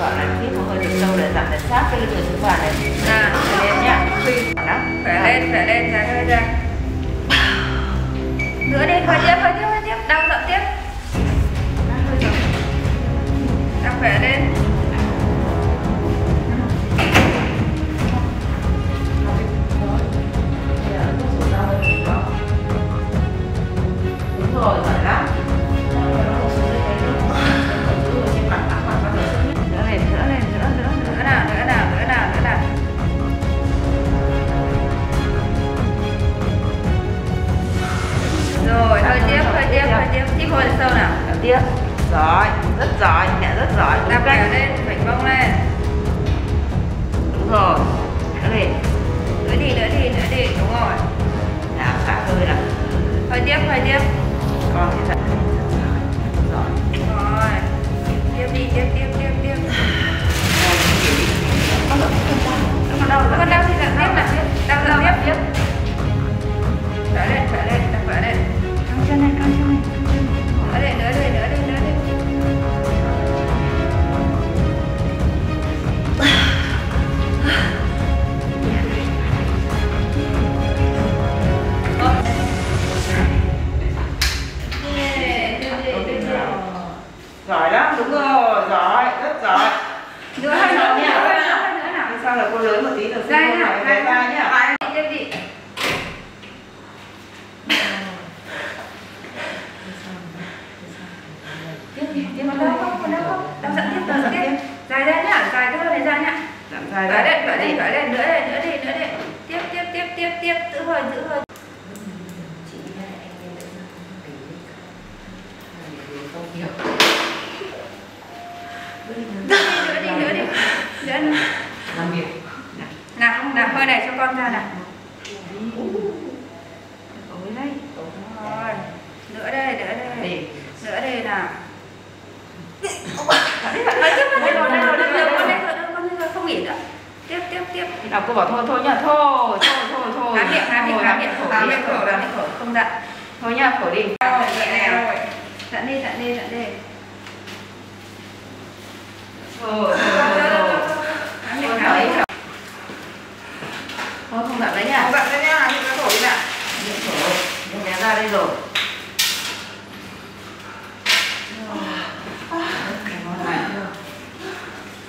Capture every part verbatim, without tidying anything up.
hở này, khi một hơi được sâu để giảm đợt sát cái lưng người xuống hở này. À, phải lên nhá. Phải lên, phải lên, dài hơi ra. Nữa đi, hơi tiếp, hơi tiếp, hơi tiếp, đau dậm tiếp. Đang khỏe lên. Đúng rồi, giỏi lắm. Rồi, hơi tiếp, hơi tiếp, hơi tiếp, tiếp hơi sâu nào. Tiếp. Rồi, rất giỏi, nhẹ rất giỏi. Đạp lẻ lên, vảnh mông lên. Đúng rồi. Nữa đi, nữa đi, nữa đi, nữa đi, đúng rồi. Đã xả hơi nào. Hơi tiếp, hơi tiếp. Con thì thật. Rồi. Rồi. Tiếp đi, tiếp, tiếp, tiếp, tiếp. Con đau, con đau. Con đau thì dặn tiếp nào. Đau dặn tiếp, tiếp. Đã lên, đã lên, đã vỡ lên. Căng chân này, căng chân này, căng chân này. Ở đây, nữa đây, nữa đây, nữa đây. Giỏi lắm, đúng rồi, giỏi, rất giỏi. Nữa hai nữa, nữa hai nữa nào. Sao là cô lớn một tí được không? Đây nào, hai ba nhá. Phải lên, phải đi, phải lên, nữa đây, nữa đi, nữa đi. Tiếp, tiếp, tiếp, tiếp, tiếp, giữ hơi, giữ hơi. Chị này anh em đã ra một tí đấy. Không hiểu. Nữa đi, nữa đi, nữa đi. Nữa đi. Làm việc. Nào, không, nào, hơi này cho con ra nào. Ôi đấy. Rồi. Nữa đây, nữa đây. Nữa đây nào. Nào cô bảo thôi thôi nhá, thôi thôi thôi thôi. Há miệng, há miệng, há miệng thổi, há miệng thổi, há miệng thổi, không dặn. Thôi nhá, thổi đi. Rồi, nhẹ rồi. Dặn đi, dặn đi, dặn đi. Rồi, rồi, rồi. Há miệng, há miệng thổi. Thôi không dặn đấy nhá. Không dặn đấy nhá, há miệng thổi đi nào. Miệng thổi, nhẹ ra đây rồi.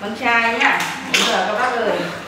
Con trai nhá. Bây giờ các bác ơi.